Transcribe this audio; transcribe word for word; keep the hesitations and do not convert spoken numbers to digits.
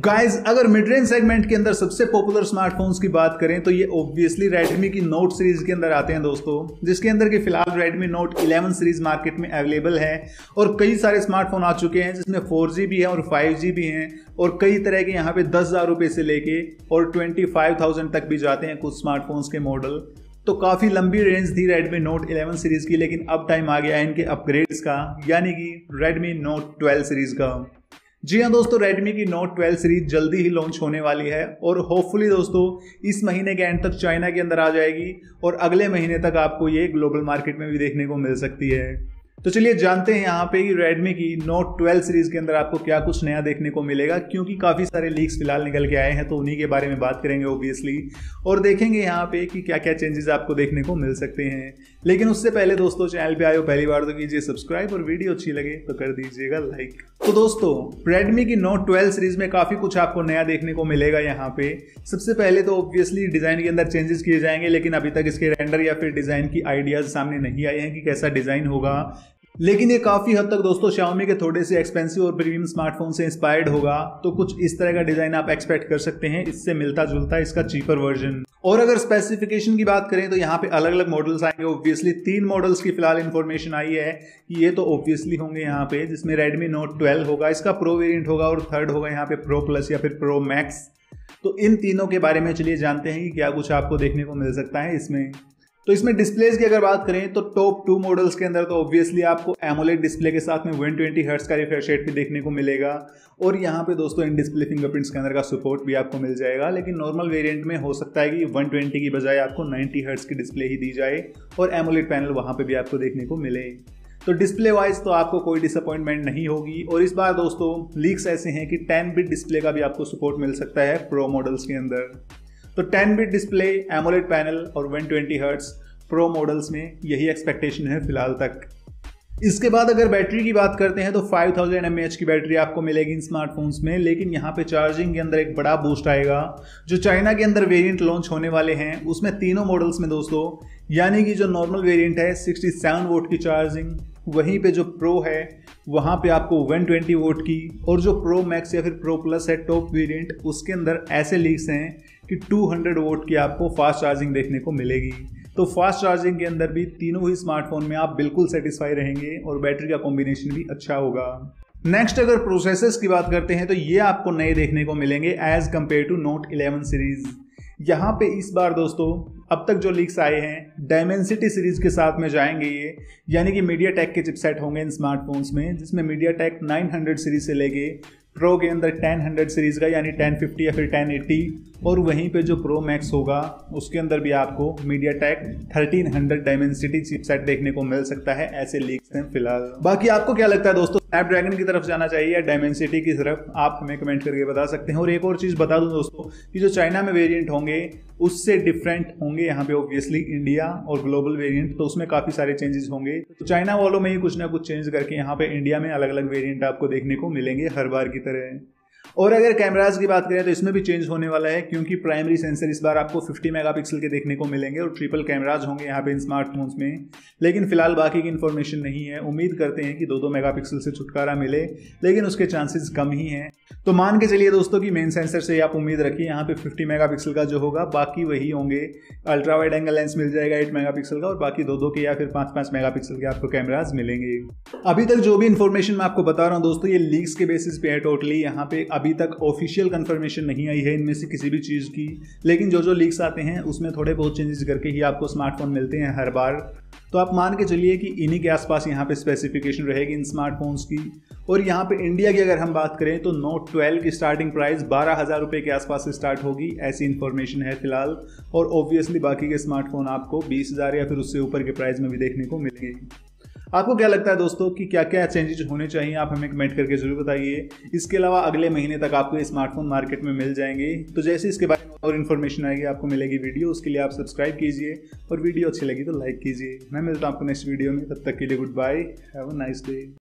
Guys अगर mid range segment के अंदर सबसे पॉपुलर स्मार्टफोन्स की बात करें तो ये ऑब्वियसली रेडमी की नोट सीरीज के अंदर आते हैं दोस्तों, जिसके अंदर कि फिलहाल Redmi note eleven series market में अवेलेबल है और कई सारे स्मार्टफोन आ चुके हैं जिसमें फोर जी भी है और फाइव जी भी हैं और कई तरह के यहाँ पे दस हज़ार रुपये से लेके और ट्वेंटी फाइव थाउजेंड तक भी जाते हैं कुछ स्मार्टफोन्स के मॉडल। तो काफ़ी लंबी रेंज थी रेडमी नोट इलेवन सीरीज़ की, लेकिन अब टाइम आ गया है इनके अपग्रेड्स का, यानी कि रेडमी नोट ट्वेल्व सीरीज़ का। जी हाँ दोस्तों, रेडमी की नोट ट्वेल्व सीरीज जल्दी ही लॉन्च होने वाली है और होपफुली दोस्तों इस महीने के एंड तक चाइना के अंदर आ जाएगी और अगले महीने तक आपको ये ग्लोबल मार्केट में भी देखने को मिल सकती है। तो चलिए जानते हैं यहाँ पे कि रेडमी की नोट ट्वेल्व सीरीज़ के अंदर आपको क्या कुछ नया देखने को मिलेगा, क्योंकि काफ़ी सारे लीक्स फिलहाल निकल के आए हैं तो उन्हीं के बारे में बात करेंगे ओब्वियसली और देखेंगे यहाँ पे कि क्या क्या चेंजेस आपको देखने को मिल सकते हैं। लेकिन उससे पहले दोस्तों, चैनल पे आए हो पहली बार तो कीजिए सब्सक्राइब और वीडियो अच्छी लगे तो कर दीजिएगा लाइक। तो दोस्तों रेडमी की नोट ट्वेल्व सीरीज़ में काफ़ी कुछ आपको नया देखने को मिलेगा। यहाँ पे सबसे पहले तो ऑब्वियसली डिज़ाइन के अंदर चेंजेस किए जाएंगे, लेकिन अभी तक इसके रेंडर या फिर डिज़ाइन की आइडियाज़ सामने नहीं आए हैं कि कैसा डिज़ाइन होगा। लेकिन ये काफ़ी हद तक दोस्तों Xiaomi के थोड़े से एक्सपेंसिव और प्रीमियम स्मार्टफोन से इंस्पायर्ड होगा, तो कुछ इस तरह का डिज़ाइन आप एक्सपेक्ट कर सकते हैं, इससे मिलता जुलता इसका चीपर वर्जन। और अगर स्पेसिफिकेशन की बात करें तो यहाँ पे अलग अलग मॉडल्स आएंगे। ऑब्वियसली तीन मॉडल्स की फिलहाल इन्फॉर्मेशन आई है कि ये तो ऑब्वियसली होंगे यहाँ पे, जिसमें रेडमी नोट ट्वेल्व होगा, इसका प्रो वेरियंट होगा और थर्ड होगा यहाँ पे प्रो प्लस या फिर प्रो मैक्स। तो इन तीनों के बारे में चलिए जानते हैं कि क्या कुछ आपको देखने को मिल सकता है इसमें। तो इसमें डिस्प्लेज की अगर बात करें तो टॉप टू मॉडल्स के अंदर तो ऑब्वियसली आपको एमोलेड डिस्प्ले के साथ में वन ट्वेंटी हर्ट्ज का रिफ्रेश रेट भी देखने को मिलेगा और यहाँ पे दोस्तों इन डिस्प्ले फिंगरप्रिंट स्कैनर का सपोर्ट भी आपको मिल जाएगा। लेकिन नॉर्मल वेरिएंट में हो सकता है कि वन ट्वेंटी की बजाय आपको नाइंटी हर्ट्ज की डिस्प्ले ही दी जाए और एमोलेड पैनल वहाँ पर भी आपको देखने को मिले। तो डिस्प्ले वाइज तो आपको कोई डिसअपॉइंटमेंट नहीं होगी। और इस बार दोस्तों लीक्स ऐसे हैं कि टेन बिट डिस्प्ले का भी आपको सपोर्ट मिल सकता है प्रो मॉडल्स के अंदर। तो ten bit display, AMOLED panel और one twenty hertz pro models में यही एक्सपेक्टेशन है फिलहाल तक। इसके बाद अगर बैटरी की बात करते हैं तो फाइव थाउजेंड एमएएच की बैटरी आपको मिलेगी इन स्मार्टफोन्स में, लेकिन यहाँ पे चार्जिंग के अंदर एक बड़ा बूस्ट आएगा जो चाइना के अंदर वेरिएंट लॉन्च होने वाले हैं उसमें तीनों मॉडल्स में दोस्तों, यानी कि जो नॉर्मल वेरिएंट है सिक्सटी सेवन वोल्ट की चार्जिंग, वहीं पे जो प्रो है वहाँ पे आपको वन ट्वेंटी वोल्ट की, और जो प्रो मैक्स या फिर प्रो प्लस है टॉप वेरिएंट उसके अंदर ऐसे लीक्स हैं कि टू हंड्रेड वोल्ट की आपको फास्ट चार्जिंग देखने को मिलेगी। तो फास्ट चार्जिंग के अंदर भी तीनों ही स्मार्टफोन में आप बिल्कुल सेटिस्फाई रहेंगे और बैटरी का कॉम्बिनेशन भी अच्छा होगा। नेक्स्ट अगर प्रोसेसर्स की बात करते हैं तो ये आपको नए देखने को मिलेंगे as compared to note eleven series. यहाँ पे इस बार दोस्तों अब तक जो लीक्स आए हैं डायमेंसिटी सीरीज़ के साथ में जाएंगे ये, यानी कि मीडियाटेक के चिपसेट होंगे इन स्मार्टफोन्स में, जिसमें मीडियाटेक नाइन हंड्रेड सीरीज़ से लेके प्रो के अंदर टेन हंड्रेड सीरीज़ का यानी टेन फिफ्टी या फिर टेन एटी, और वहीं पे जो प्रो मैक्स होगा उसके अंदर भी आपको MediaTek thirteen hundred Dimensity chipset देखने को मिल सकता है। ऐसे लीक्स हैं फिलहाल। बाकी आपको क्या लगता है दोस्तों, स्नैपड्रैगन की तरफ जाना चाहिए या डायमेंसिटी की तरफ, आप हमें कमेंट करके बता सकते हैं। और एक और चीज़ बता दूं दोस्तों कि जो चाइना में वेरिएंट होंगे उससे डिफरेंट होंगे यहाँ पे ऑब्वियसली इंडिया और ग्लोबल वेरिएंट, तो उसमें काफ़ी सारे चेंजेस होंगे। तो चाइना वालों में ही कुछ ना कुछ चेंज करके यहाँ पे इंडिया में अलग अलग वेरिएंट आपको देखने को मिलेंगे हर बार की तरह। और अगर कैमराज की बात करें तो इसमें भी चेंज होने वाला है, क्योंकि प्राइमरी सेंसर इस बार आपको फिफ्टी मेगापिक्सल के देखने को मिलेंगे और ट्रिपल कैमराज होंगे यहाँ पे इन स्मार्टफोन्स में। लेकिन फिलहाल बाकी की इन्फॉर्मेशन नहीं है। उम्मीद करते हैं कि दो दो मेगापिक्सल से छुटकारा मिले, लेकिन उसके चांसेस कम ही हैं। तो मान के चलिए दोस्तों कि मेन सेंसर से आप उम्मीद रखिए यहाँ पे फिफ्टी मेगापिक्सल का जो होगा बाकी वही होंगे। अल्ट्रा वाइड एंगल लेंस मिल जाएगा एट मेगापिक्सल का और बाकी दो दो के या फिर पाँच पाँच मेगापिक्सल के आपको कैमराज मिलेंगे। अभी तक जो भी इन्फॉर्मेशन मैं आपको बता रहा हूँ दोस्तों ये लीक्स के बेसिस पे है टोटली। यहाँ पे अभी तक ऑफिशियल कंफर्मेशन नहीं आई है इनमें से किसी भी चीज़ की, लेकिन जो जो लीक्स आते हैं उसमें थोड़े बहुत चेंजेस करके ही आपको स्मार्टफोन मिलते हैं हर बार। तो आप मान के चलिए कि इन्हीं के आसपास यहाँ पे स्पेसिफिकेशन रहेगी इन स्मार्टफोन्स की। और यहाँ पे इंडिया की अगर हम बात करें तो नोट ट्वेल्व की स्टार्टिंग प्राइस बारह हज़ार रुपये के आसपास से स्टार्ट होगी, ऐसी इन्फॉर्मेशन है फिलहाल। और ऑब्वियसली बाकी के स्मार्टफोन आपको बीस हज़ार या फिर उससे ऊपर के प्राइस में भी देखने को मिलेंगे। आपको क्या लगता है दोस्तों कि क्या क्या चेंजेस होने चाहिए, आप हमें कमेंट करके ज़रूर बताइए। इसके अलावा अगले महीने तक आपको ये स्मार्टफोन मार्केट में मिल जाएंगे, तो जैसे इसके बारे में और इन्फॉर्मेशन आएगी आपको मिलेगी वीडियो। उसके लिए आप सब्सक्राइब कीजिए और वीडियो अच्छी लगी तो लाइक कीजिए। मैं मिलता हूँ आपको नेक्स्ट वीडियो में, तब तक के लिए good bye, have a nice day.